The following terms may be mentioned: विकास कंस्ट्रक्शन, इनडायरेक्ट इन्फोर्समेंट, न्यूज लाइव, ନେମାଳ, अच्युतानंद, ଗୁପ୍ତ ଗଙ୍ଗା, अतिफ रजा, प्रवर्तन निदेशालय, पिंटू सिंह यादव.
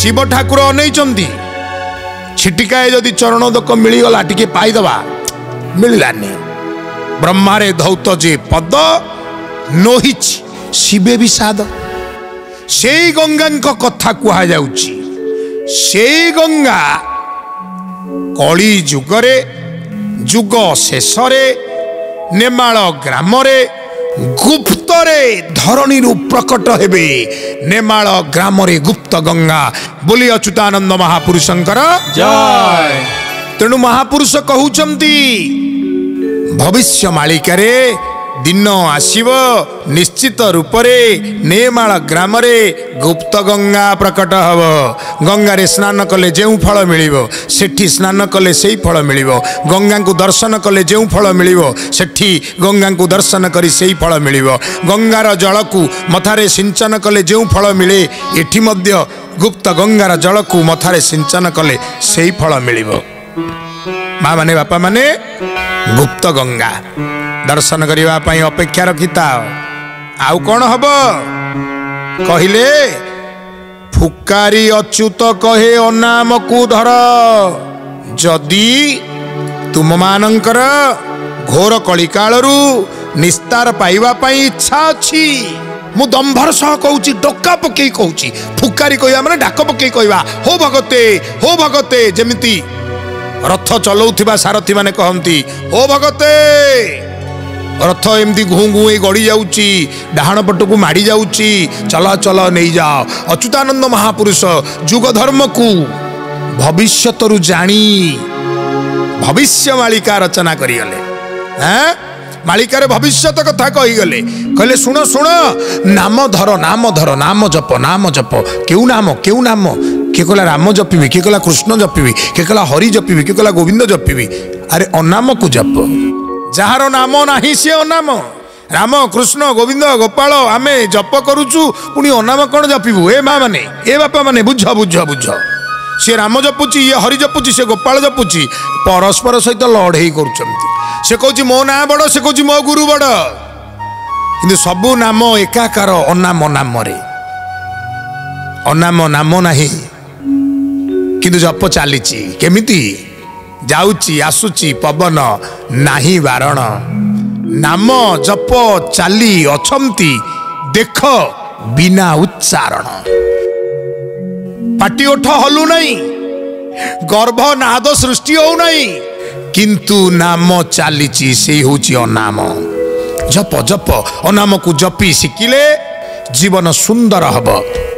शिव ठाकुर अनेइचंदी छिटिकाए जदि चरण दोक मिलगला टिके पाइदवा मिललानी ब्रह्मारे धौत जे पद नोहिछि शिवे विषाद से गंगा कथा कह जाउछि से गंगा कली जुगरे जुग शेषरे नेमाळ ग्राम गुप्त रे धरणी रु प्रकट हेबे नेमाळ ग्राम रे गुप्त गंगा बोली अच्युतानंद महापुरुषंकर जय। तेणु महापुरुष कहउचंती भविष्य मालिका रे दिन आसीब निश्चित रूप रे नेमाळ ग्राम रे गुप्त गंगा प्रकट हव। गंगा रे स्नान कले जेउ फल मिलिवो सेठी स्नान कले सेई फल मिलिवो। गंगा को दर्शन कले जेउ फल मिलिवो सेठी गंगा को दर्शन करी सेई फल मिलिवो। गंगार जल को मथारे सिंचन कले जेउ फल मिले एठी मध्य गुप्त गंगार जल को मथारे सिंचन कले सेई फल मिलिवो। माँ माने बापा माने गुप्त गंगा दर्शन करने अपेक्षा रखिता आउ कौन हब कहले फुकारी अच्युत कहे अनाम को धर जदि तुम मानकर घोर कलिकालू निस्तार पाइबा पाई इच्छा अच्छी मु दंभर सह कहूँ डोका पकई कहूँ फुकारी कहवा मैंने ढाक पकई कहवा हो भगते जमी रथ चलाउथिबा सारथी माने कहंती ओ भगते रथ एमती घूँ घूँ गड़ी जाऊँगी डाहाण पटकू माड़ी जाऊँगी चला चला नहीं जाओ। अच्युतानंद महापुरुष जुग धर्म को भविष्यत रु जानी भविष्य मालिका रचना करिगले मालिकार भविष्यत कथा कहीगले कहले शुण शुण नाम धर नाम धर नाम जप क्यों नाम किए कहला राम जपिबी किए कहला कृष्ण जपिबी किए कहला हरि जपिबी किए कहला गोविंद जपिबी अरे अनाम को जप जार नाम नहीं सी अनाम राम कृष्ण गोविंद गोपाल आम जप करुचु पुणी अनाम कौन जपिबू ए माँ मैने ए बापा मैने बुझ बुझ बुझ सी राम जपुची ये हरि जपुची से गोपाल जपुची परस्पर सहित लड़े कर मो ना बड़ से कह मो गुरु बड़ कि सबू नाम एकाकार अनाम नाम अनाम नाम नहीं किंतु जप चली केमिति जाऊची आसुची पवन नाही वारण नाम जप चाली अछंती देख बिना उच्चारण पाटी ओठ हलु नहीं गर्भ नाद सृष्टि हो नहीं किंतु नाम चली से होची अनाम जप जप अनाम को जपी शिकिले जीवन सुंदर हब।